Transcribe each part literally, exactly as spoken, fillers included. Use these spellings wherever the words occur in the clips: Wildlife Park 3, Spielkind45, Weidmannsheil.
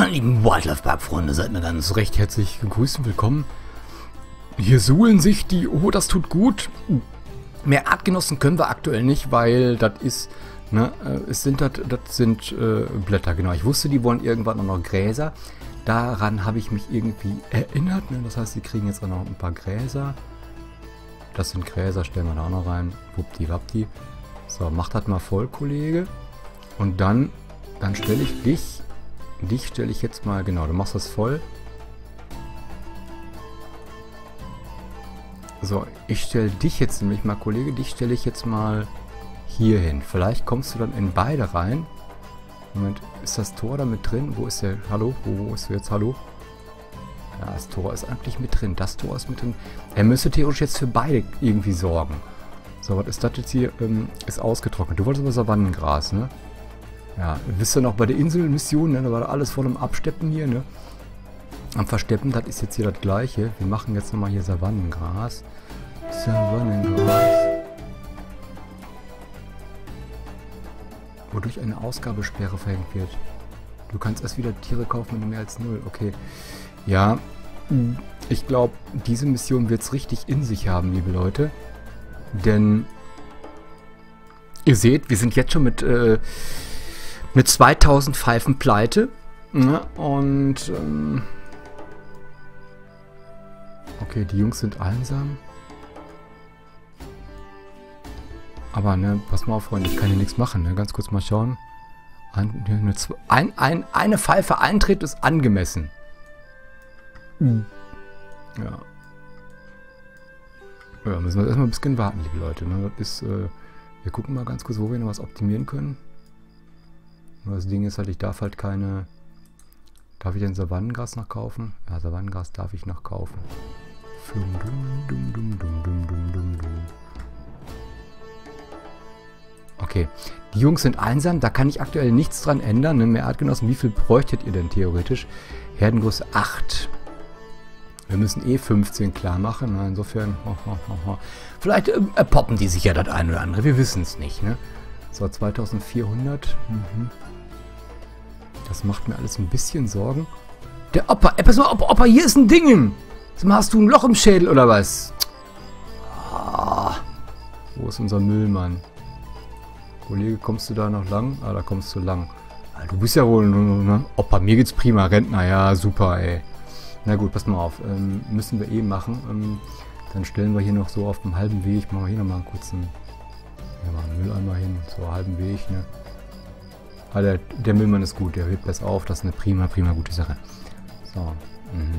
Meine lieben Wildlife Park Freunde, seid mir ganz recht herzlich gegrüßt und willkommen. Hier suhlen sich die, oh das tut gut. Mehr Artgenossen können wir aktuell nicht, weil das ist, ne, es sind das sind äh, Blätter, genau. Ich wusste, die wollen irgendwann auch noch Gräser. Daran habe ich mich irgendwie erinnert, ne? Das heißt, sie kriegen jetzt auch noch ein paar Gräser. Das sind Gräser, stellen wir da auch noch rein. Wuppdiwappdi. So, mach das mal voll, Kollege. Und dann, dann stelle ich dich, dich stelle ich jetzt mal, genau, du machst das voll. So, ich stelle dich jetzt nämlich mal, Kollege, dich stelle ich jetzt mal hier hin. Vielleicht kommst du dann in beide rein. Moment, ist das Tor da mit drin? Wo ist der? Hallo? Wo, wo ist du jetzt? Hallo? Ja, das Tor ist eigentlich mit drin. Das Tor ist mit drin. Er müsste theoretisch jetzt für beide irgendwie sorgen. So, was ist das jetzt hier? Ähm, ist ausgetrocknet. Du wolltest aber Savannengras, ne? Ja, wisst ihr noch bei der Inselmission, ne? Da war alles voll am Absteppen hier, ne? Am Versteppen, das ist jetzt hier das Gleiche. Wir machen jetzt nochmal hier Savannengras. Savannengras. Wodurch eine Ausgabesperre verhängt wird. Du kannst erst wieder Tiere kaufen, wenn du mehr als null. Okay. Ja, ich glaube, diese Mission wird es richtig in sich haben, liebe Leute. Denn ihr seht, wir sind jetzt schon mit, äh, mit zweitausend Pfeifen pleite. Ne? Und ähm, okay, die Jungs sind einsam. Aber ne, pass mal auf, Freunde, ich kann hier nichts machen, ne? Ganz kurz mal schauen. Ein, eine, ein, ein, eine Pfeife Eintritt ist angemessen. Mhm. Ja. Ja, müssen wir erstmal ein bisschen warten, liebe Leute. Ne? Das ist, äh, wir gucken mal ganz kurz, wo wir noch was optimieren können. Nur das Ding ist halt, ich darf halt keine... Darf ich denn Savannengras noch kaufen? Ja, Savannengras darf ich noch kaufen. Flum, dum, dum, dum, dum, dum, dum, dum, dum. Okay, die Jungs sind einsam, da kann ich aktuell nichts dran ändern. Ne? Mehr Artgenossen, wie viel bräuchtet ihr denn theoretisch? Herdengröße acht. Wir müssen eh fünfzehn klar machen, ne? Insofern... Ho, ho, ho, ho. Vielleicht äh, poppen die sich ja das ein oder andere, wir wissen es nicht. Ne? So, zweitausendvierhundert. Mhm. Das macht mir alles ein bisschen Sorgen. Der Opa, ey, pass mal, Opa, Opa, hier ist ein Ding. Hast du ein Loch im Schädel oder was? Oh. Wo ist unser Müllmann? Kollege, kommst du da noch lang? Ah, da kommst du lang. Ah, du bist ja wohl, ne? Opa, mir geht's prima. Rentner, ja, super, ey. Na gut, pass mal auf. Ähm, müssen wir eh machen. Ähm, dann stellen wir hier noch so auf dem halben Weg. Machen wir hier nochmal einen kurzen ja, mal einen Mülleimer hin. So, halben Weg, ne? Ah, der, der Müllmann ist gut. Der hebt das auf. Das ist eine prima, prima gute Sache. So. Mhm.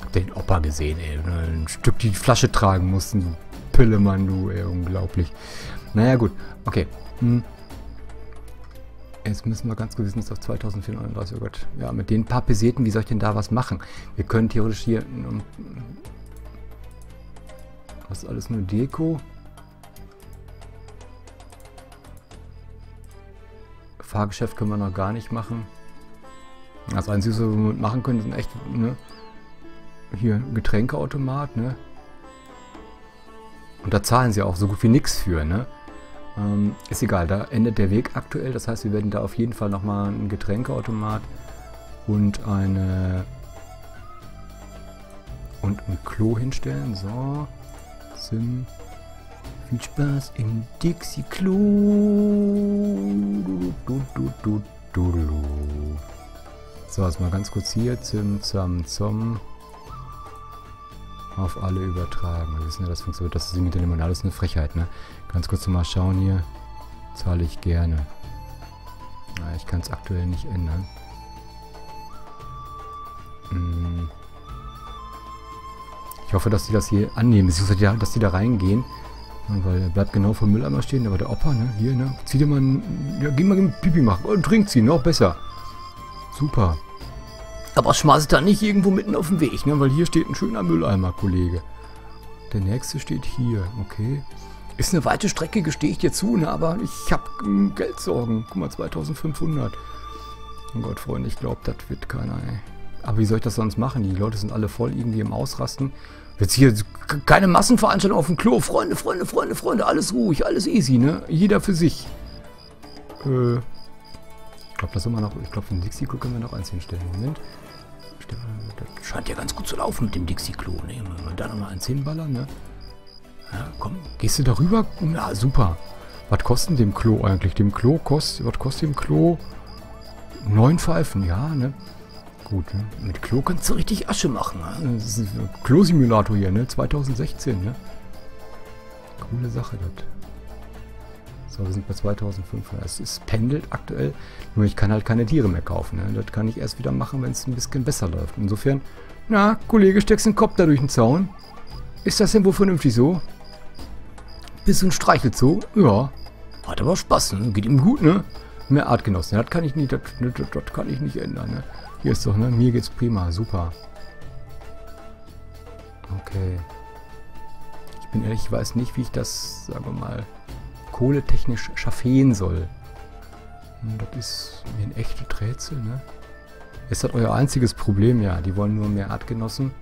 Hab den Opa gesehen, ey. Ein Stück die Flasche tragen mussten. Pille, Mann, du, ey. Unglaublich. Naja, gut. Okay. Jetzt müssen wir ganz gewiss auf zweitausendvierhundertneununddreißig, oh Gott. Ja, mit den paar Peseten, wie soll ich denn da was machen? Wir können theoretisch hier... Das ist alles nur Deko. Fahrgeschäft können wir noch gar nicht machen. Das Einzige, was wir machen können, sind echt, ne? Hier, Getränkeautomat, ne? Und da zahlen sie auch so gut wie nichts für, ne? Ähm, ist egal, da endet der Weg aktuell. Das heißt, wir werden da auf jeden Fall nochmal einen Getränkeautomat und eine und ein Klo hinstellen. So, Sim. Viel Spaß im Dixie-Klo. So, jetzt mal ganz kurz hier. Zim, zam, zum. Auf alle übertragen. Wir wissen ja, das funktioniert. Das mit der Limonade ist eine Frechheit, ne? Ganz kurz mal schauen hier. Zahle ich gerne. Na, ich kann es aktuell nicht ändern. Hm. Ich hoffe, dass die das hier annehmen. Beziehungsweise, dass die da reingehen. Und weil er bleibt genau vor dem Mülleimer stehen. Aber der Opa, ne? Hier, ne? Zieh dir mal einen... Ja, geh mal einen Pipi machen. Und trinkt sie. Noch besser. Super. Aber schmeiß da nicht irgendwo mitten auf dem Weg, ne? Weil hier steht ein schöner Mülleimer, Kollege. Der nächste steht hier, okay. Ist eine weite Strecke, gestehe ich dir zu, ne? Aber ich habe ähm, Geldsorgen. Guck mal, zweitausendfünfhundert. Oh Gott, Freunde, ich glaube, das wird keiner, ey. Aber wie soll ich das sonst machen? Die Leute sind alle voll irgendwie im Ausrasten. Jetzt hier keine Massenveranstaltung auf dem Klo. Freunde, Freunde, Freunde, Freunde, alles ruhig, alles easy, ne? Jeder für sich. Äh... glaube, das immer noch. Ich glaube, für den Dixie-Klo können wir noch eins hinstellen. Moment. Das scheint ja ganz gut zu laufen mit dem Dixie-Klo. Ne? Wenn wir da nochmal eins hinballern, ne? Ja, komm. Gehst du darüber? Ja, super. Was kostet dem Klo eigentlich? Dem Klo kostet. Was kostet dem Klo? Neun Pfeifen, ja, ne? Gut, ne? Mit Klo kannst du richtig Asche machen, ne? Das ist ein Klo-Simulator hier, ne? zweitausendsechzehn, ne? Coole Sache, das. So, wir sind bei zweitausendfünfhundert. Es ist pendelt aktuell. Nur ich kann halt keine Tiere mehr kaufen. Ne? Das kann ich erst wieder machen, wenn es ein bisschen besser läuft. Insofern, na, Kollege, steckst den Kopf da durch den Zaun. Ist das denn wohl vernünftig so? Bisschen streichelt so? Ja. Hat aber Spaß, ne? Geht ihm gut, ne? Mehr Artgenossen. Das kann ich nicht, das, das, das kann ich nicht ändern, ne? Hier ist doch, ne? Mir geht's prima. Super. Okay. Ich bin ehrlich, ich weiß nicht, wie ich das, sagen wir mal, kohletechnisch schaffen soll. Das ist mir ein echter Rätsel, ne? Ist das euer einziges Problem? Ja, die wollen nur mehr Artgenossen.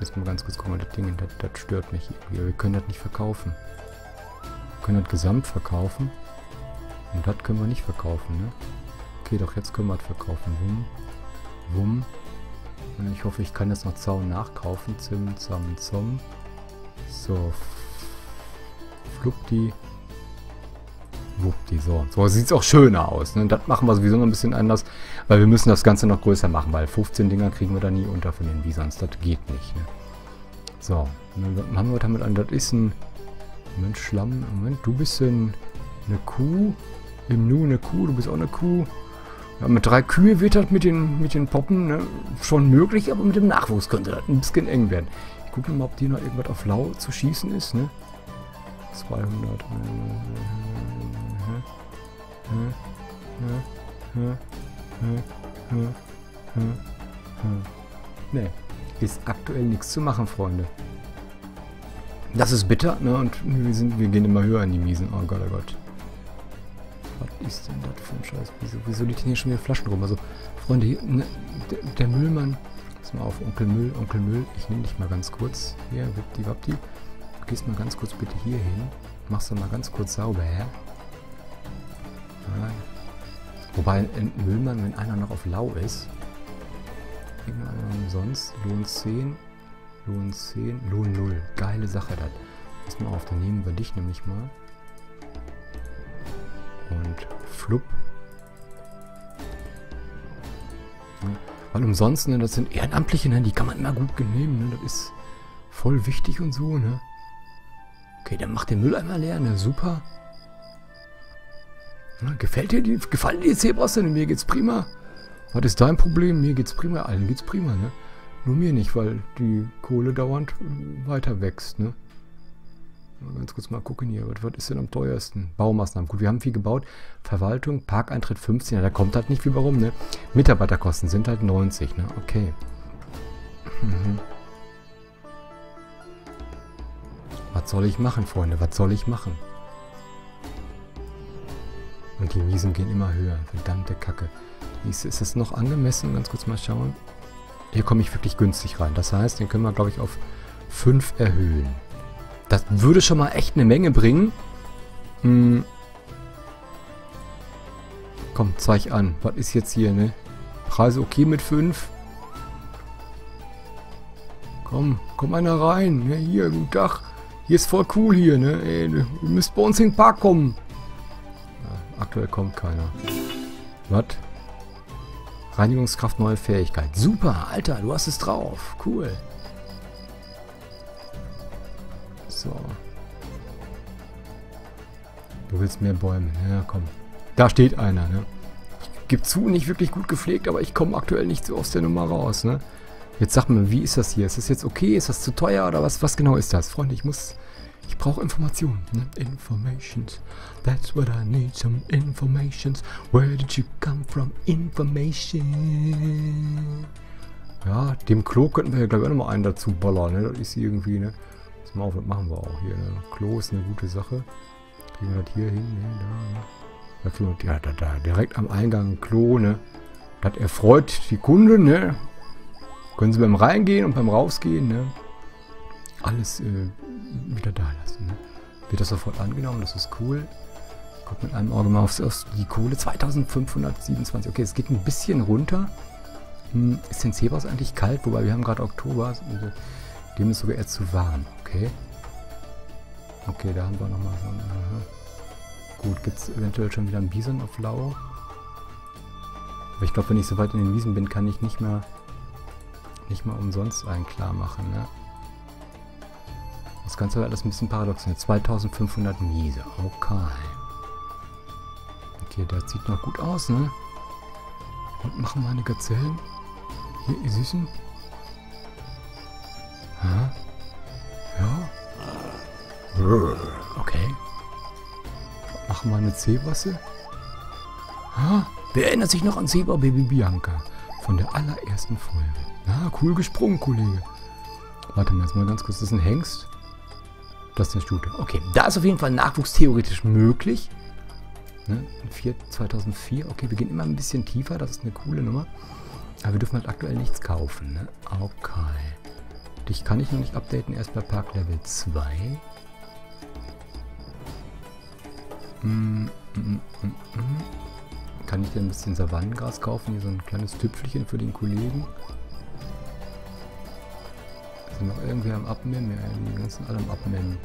Jetzt mal ganz kurz gucken, das Ding, das, das stört mich irgendwie. Wir können das nicht verkaufen. Wir können das gesamt verkaufen. Und das können wir nicht verkaufen, ne? Okay, doch jetzt können wir das verkaufen. Wumm, wumm. Ich hoffe, ich kann jetzt noch Zaun nachkaufen. Zim, zam, zum. So. Flupti. Wuppti. So. So sieht es auch schöner aus. Ne? Das machen wir sowieso noch ein bisschen anders. Weil wir müssen das Ganze noch größer machen. Weil fünfzehn Dinger kriegen wir da nie unter von den Bisons. Das geht nicht. Ne? So. Dann haben wir damit an. Das ist ein. Moment, Schlamm. Moment, du bist ein, eine Kuh. Im Nu eine Kuh. Du bist auch eine Kuh. Ja, mit drei Kühe wird das mit den, mit den Poppen, ne, schon möglich, aber mit dem Nachwuchs könnte das ein bisschen eng werden. Ich gucke mal, ob die noch irgendwas auf Lau zu schießen ist, ne? zweihundert. Ne, ist aktuell nichts zu machen, Freunde. Das ist bitter, ne? Und wir, sind, wir gehen immer höher in die Miesen. Oh Gott, oh Gott. Was ist denn das für ein Scheiß? Wieso, wieso liegt denn hier schon wieder Flaschen rum? Also, Freunde, hier, ne, der, der Müllmann. Pass mal auf, Onkel Müll, Onkel Müll. Ich nehme dich mal ganz kurz. Hier, wippdiwappdi. Du gehst mal ganz kurz bitte hier hin. Machst du mal ganz kurz sauber, hä? Nein. Wobei, ein Müllmann, wenn einer noch auf Lau ist. Irgendeiner umsonst. Lohn zehn. Lohn zehn. Lohn null. Geile Sache, das. Pass mal auf, dann nehmen wir dich nämlich mal. Und flupp. Ja, weil umsonst, ne, das sind Ehrenamtliche, ne, die kann man immer gut nehmen, ne, das ist voll wichtig und so, ne. Okay, dann macht den Müll einmal leer, ne, super. Ne, gefällt dir die, gefallen dir die Zebras denn? Mir geht's prima. Was ist dein Problem? Mir geht's prima, allen geht's prima, ne. Nur mir nicht, weil die Kohle dauernd weiter wächst, ne. Ganz kurz mal gucken hier, was ist denn am teuersten? Baumaßnahmen, gut, wir haben viel gebaut. Verwaltung, Parkeintritt fünfzehn, ja, da kommt halt nicht viel warum, ne? Mitarbeiterkosten sind halt neunzig, ne? Okay. Mhm. Was soll ich machen, Freunde? Was soll ich machen? Und die Miesen gehen immer höher. Verdammte Kacke. Ist es noch angemessen? Ganz kurz mal schauen. Hier komme ich wirklich günstig rein. Das heißt, den können wir, glaube ich, auf fünf erhöhen. Das würde schon mal echt eine Menge bringen. Hm. Komm, zeig an. Was ist jetzt hier, ne? Preise okay mit fünf. Komm, komm einer rein. Ne? Hier, guten Tag. Hier ist voll cool hier, ne? Ey, ihr müsst bei uns in den Park kommen. Ja, aktuell kommt keiner. Was? Reinigungskraft, neue Fähigkeit. Super, Alter, du hast es drauf. Cool. So. Du willst mehr Bäume. Ja, komm. Da steht einer, ne? Ich gebe zu, nicht wirklich gut gepflegt, aber ich komme aktuell nicht so aus der Nummer raus, ne? Jetzt sag mir, wie ist das hier? Ist das jetzt okay? Ist das zu teuer oder was? Was genau ist das? Freunde, ich muss... Ich brauche Informationen, ne? Informations. That's what I need, some informations. Where did you come from? Information. Ja, dem Klo könnten wir ja, glaube ich, auch nochmal einen dazu ballern, ne? Das ist irgendwie, ne? Mal auf, das machen wir auch hier. Ne? Klo ist eine gute Sache. Kriegen wir das hier hin? Ne? Da, ne? Da, da, da. Direkt am Eingang ein Klo. Ne? Das erfreut die Kunden. Ne? Können sie beim Reingehen und beim Rausgehen. Ne? alles äh, wieder da lassen. Ne? Wird das sofort angenommen, das ist cool. Guck mit einem Auge mal auf die Kohle. zweitausendfünfhundertsiebenundzwanzig. Okay, es geht ein bisschen runter. Hm, ist den Zebras eigentlich kalt? Wobei wir haben gerade Oktober. Also dem ist sogar eher zu warm. Okay. Okay, da haben wir nochmal so einen. Aha. Gut, gibt es eventuell schon wieder einen Bison auf Lau? Aber ich glaube, wenn ich so weit in den Wiesen bin, kann ich nicht mehr nicht mal umsonst einen klar machen, ne? Das Ganze war alles ein bisschen paradox. zweitausendfünfhundert Miese. Okay. Okay, das sieht noch gut aus, ne? Und machen wir eine Gazellen. Hier, ihr Süßen. Ha? Ja. Okay. Machen wir eine Zebrasse. Ha? Wer erinnert sich noch an Zebra Baby Bianca? Von der allerersten Folge. Ah, cool gesprungen, Kollege. Warte mal, jetzt mal ganz kurz. Das ist ein Hengst. Das ist eine Stute. Okay, da ist auf jeden Fall Nachwuchs theoretisch möglich. Ne? zweitausendvier. Okay, wir gehen immer ein bisschen tiefer. Das ist eine coole Nummer. Aber wir dürfen halt aktuell nichts kaufen. Ne? Okay. Dich kann ich noch nicht updaten. Erst bei Park Level zwei. Mm, mm, mm, mm. Kann ich dir ein bisschen Savannengras kaufen? Hier so ein kleines Tüpfelchen für den Kollegen. Sind noch irgendwer am Abmemmen? Ja, die ganzen alle am Abmemmen.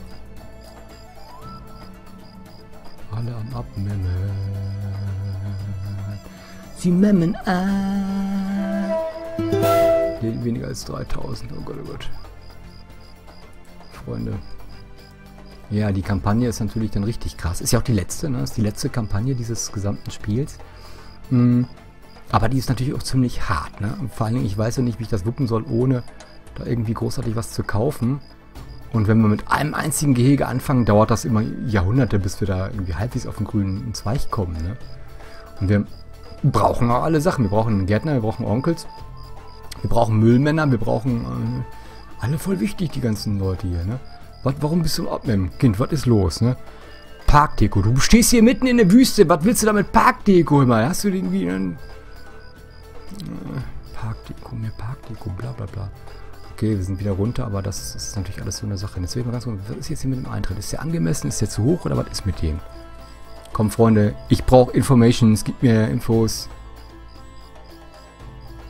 Alle am Abmemmen. Sie memmen an. Nee, weniger als dreitausend. Oh Gott, oh Gott. Freunde. Ja, die Kampagne ist natürlich dann richtig krass. Ist ja auch die letzte, ne? Ist die letzte Kampagne dieses gesamten Spiels. Mhm. Aber die ist natürlich auch ziemlich hart, ne? Und vor allen Dingen, ich weiß ja nicht, wie ich das wuppen soll, ohne da irgendwie großartig was zu kaufen. Und wenn wir mit einem einzigen Gehege anfangen, dauert das immer Jahrhunderte, bis wir da irgendwie halbwegs auf den grünen Zweig kommen, ne? Und wir brauchen auch alle Sachen. Wir brauchen einen Gärtner, wir brauchen Onkels, wir brauchen Müllmänner, wir brauchen äh, alle voll wichtig, die ganzen Leute hier, ne? Warum bist du abnehmen? Kind, was ist los, ne? Parkdeko. Du stehst hier mitten in der Wüste. Was willst du damit Parkdeko immer? Hast du irgendwie einen... Parkdeko, mehr Parkdeko, bla bla bla. Okay, wir sind wieder runter, aber das ist natürlich alles so eine Sache. Deswegen mal ganz kurz, was ist jetzt hier mit dem Eintritt? Ist der angemessen? Ist der zu hoch oder was ist mit dem? Komm, Freunde, ich brauche Informations, gib mir Infos.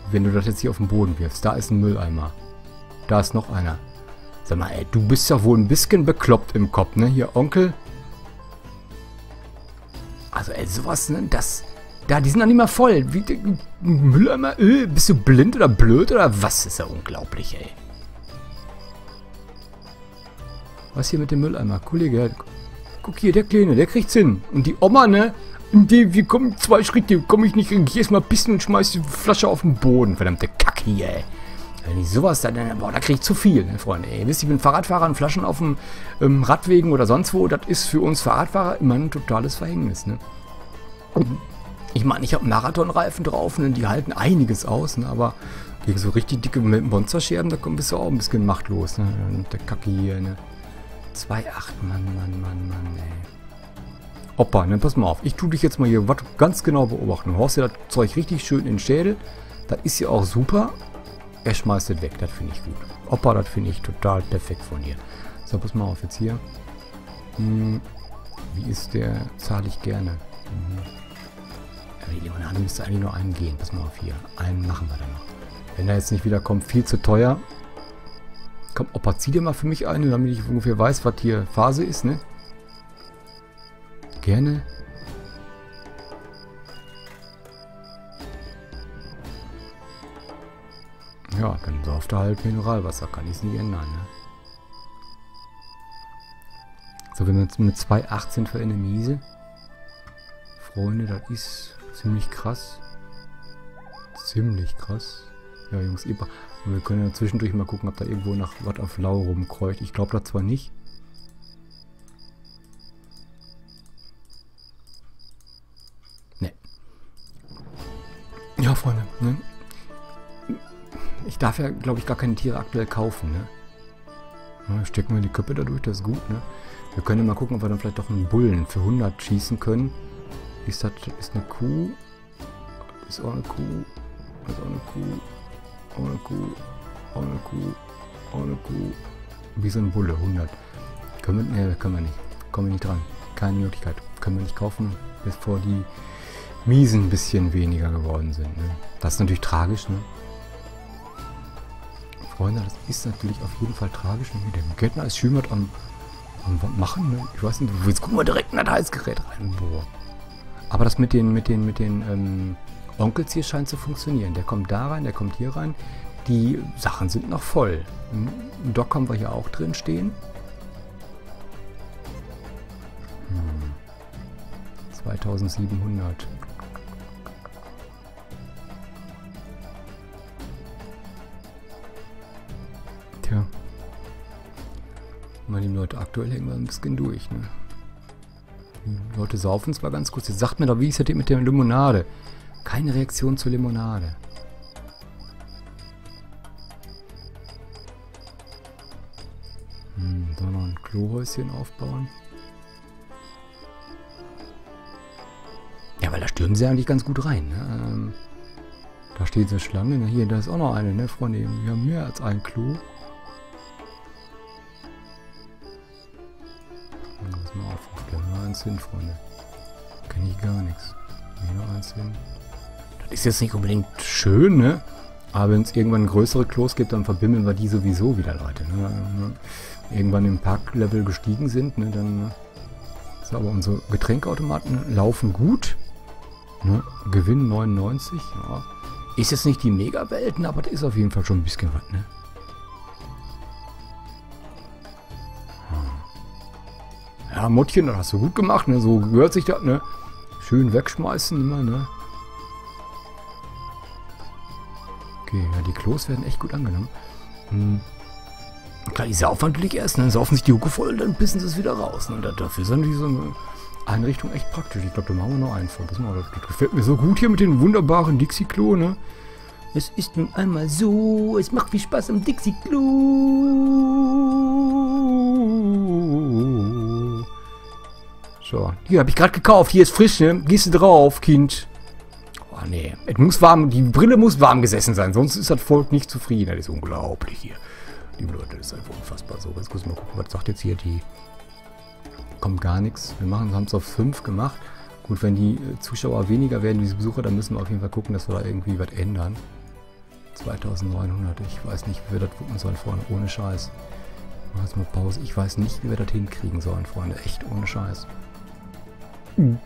Wenn du das jetzt hier auf den Boden wirfst, da ist ein Mülleimer. Da ist noch einer. Sag mal, ey, du bist ja wohl ein bisschen bekloppt im Kopf, ne? Hier, Onkel. Also, ey, sowas, ne? Das, da, die sind doch nicht mal voll. Wie, Mülleimer, öh, bist du blind oder blöd oder was? Ist ja unglaublich, ey. Was hier mit dem Mülleimer? Kollege, guck hier, der Kleine, der kriegt's hin. Und die Oma, ne? Die, wir kommen zwei Schritte, komme ich nicht. Ich geh erstmal pissen und schmeiß die Flasche auf den Boden. Verdammte Kacke hier, ey. Wenn ich sowas, dann, boah, da krieg ich zu viel, ne, Freunde. Ihr wisst, ich bin Fahrradfahrer und Flaschen auf dem ähm, Radwegen oder sonst wo. Das ist für uns Fahrradfahrer immer ein totales Verhängnis, ne. Ich meine, ich habe Marathonreifen drauf, ne, die halten einiges aus, ne, aber gegen so richtig dicke Monsterscherben, da bist du auch ein bisschen machtlos, ne. Und der Kacke hier, ne. zwei Komma acht, Mann, Mann, Mann, Mann, ey. Opa, ne, pass mal auf. Ich tue dich jetzt mal hier was ganz genau beobachten. Du haust dir das Zeug richtig schön in den Schädel. Das ist ja auch super. Er schmeißt es weg, das finde ich gut. Opa, das finde ich total perfekt von dir. So, pass mal auf, jetzt hier. Hm, wie ist der? Zahle ich gerne. Hm. Die Limonade müsste eigentlich nur einen gehen. Pass mal auf, hier. Einen machen wir dann noch. Wenn er jetzt nicht wiederkommt, viel zu teuer. Komm, Opa, zieh dir mal für mich eine, damit ich ungefähr weiß, was hier Phase ist, ne? Gerne. Ja, dann sauft er halt Mineralwasser, kann ich es nicht ändern, ne? So, wenn wir jetzt mit zwei Komma acht sind für eine Miese. Freunde, das ist ziemlich krass. Ziemlich krass. Ja, Jungs, eh, wir können ja zwischendurch mal gucken, ob da irgendwo nach was auf Lau rumkreucht. Ich glaube da zwar nicht. Ne. Ja, Freunde, ne? Ich darf ja, glaube ich, gar keine Tiere aktuell kaufen, ne? Ja, stecken wir die Köpfe dadurch, das ist gut, ne? Wir können ja mal gucken, ob wir dann vielleicht doch einen Bullen für hundert schießen können. Ist das, ist eine Kuh? Ist auch eine Kuh? Ist auch eine Kuh? Auch eine Kuh? Auch eine Kuh? Auch eine Kuh? wie so ein Bulle, hundert. Können wir, ne, können wir nicht. Kommen wir nicht dran. Keine Möglichkeit. Können wir nicht kaufen, bevor die Miesen ein bisschen weniger geworden sind. Ne? Das ist natürlich tragisch, ne? Freunde, das ist natürlich auf jeden Fall tragisch. Ne? Der Gärtner ist schimmert am, am Machen, ne? Ich weiß nicht, jetzt gucken wir direkt in das Heißgerät rein. Boah. Aber das mit den, mit den, mit den ähm, Onkels hier scheint zu funktionieren. Der kommt da rein, der kommt hier rein. Die Sachen sind noch voll. Ein Dock haben wir hier auch drin stehen. zweitausendsiebenhundert. Tja. Mal dem Leute, aktuell hängen wir ein bisschen durch, ne? Die Leute saufen zwar ganz kurz. Jetzt sagt mir doch, wie ist das mit der Limonade? Keine Reaktion zur Limonade. Hm, sollen wir noch ein Klohäuschen aufbauen? Stürmen sie eigentlich ganz gut rein. Ne? Ähm, da steht so eine Schlange. Ne? Hier, da ist auch noch eine, ne, Freunde. Wir haben mehr als ein Klo. Lass mal auf. Da haben wir eins hin, Freunde. Kenne ich gar nichts. Hier noch eins hin. Das ist jetzt nicht unbedingt schön, ne? Aber wenn es irgendwann größere Klos gibt, dann verbimmeln wir die sowieso wieder, Leute. Ne? Irgendwann im Parklevel gestiegen sind, ne? Dann. So, aber unsere Getränkautomaten laufen gut. Ne? Gewinn neunundneunzig, ja. Ist jetzt nicht die Mega-Welten, aber das ist auf jeden Fall schon ein bisschen was, ne? Hm. Ja, Muttchen, das hast du gut gemacht, ne? So gehört sich das, ne? Schön wegschmeißen immer, ne? Okay, ja, die Klos werden echt gut angenommen. Hm. Klar, die saufen natürlich erst, ne? Saufen sich die Hucke voll, dann pissen sie es wieder raus, ne? Dafür sind die so eine Einrichtung echt praktisch. Ich glaube, da machen wir noch einen von. Das, das gefällt mir so gut hier mit den wunderbaren Dixie-Klo, ne? Es ist nun einmal so, es macht viel Spaß am Dixie-Klo. So, hier habe ich gerade gekauft. Hier ist frisch, ne? Gehst du drauf, Kind? Oh, nee. Es muss warm, die Brille muss warm gesessen sein, sonst ist das Volk nicht zufrieden. Das ist unglaublich hier. Liebe Leute, das ist einfach unfassbar. So, jetzt kurz mal gucken, was sagt jetzt hier die... Kommt gar nichts. Wir haben es auf fünf gemacht. Gut, wenn die Zuschauer weniger werden, diese Besucher, dann müssen wir auf jeden Fall gucken, dass wir da irgendwie was ändern. zweitausendneunhundert, ich weiß nicht, wie wir das gucken sollen, Freunde, ohne Scheiß. Machen wir jetzt mal Pause. Ich weiß nicht, wie wir das hinkriegen sollen, Freunde, echt ohne Scheiß. Mhm.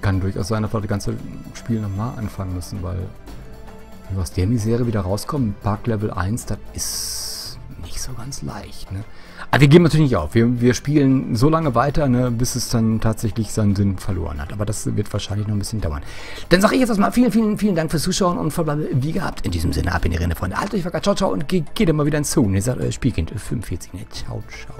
Kann durchaus sein, dass wir das ganze Spiel nochmal anfangen müssen, weil wenn wir aus der Misere wieder rauskommen, Parklevel eins, das ist nicht so ganz leicht, ne? Aber wir geben natürlich nicht auf. Wir, wir spielen so lange weiter, ne, bis es dann tatsächlich seinen Sinn verloren hat. Aber das wird wahrscheinlich noch ein bisschen dauern. Dann sage ich jetzt erstmal vielen, vielen, vielen Dank fürs Zuschauen und verbleibe wie gehabt. In diesem Sinne, ab in die Rinde, Freunde. Haltet euch wacker, ciao, ciao und geht immer wieder ins Zoom. Ihr sagt euer Spielkind vierundvierzig. Ne? Ciao, ciao.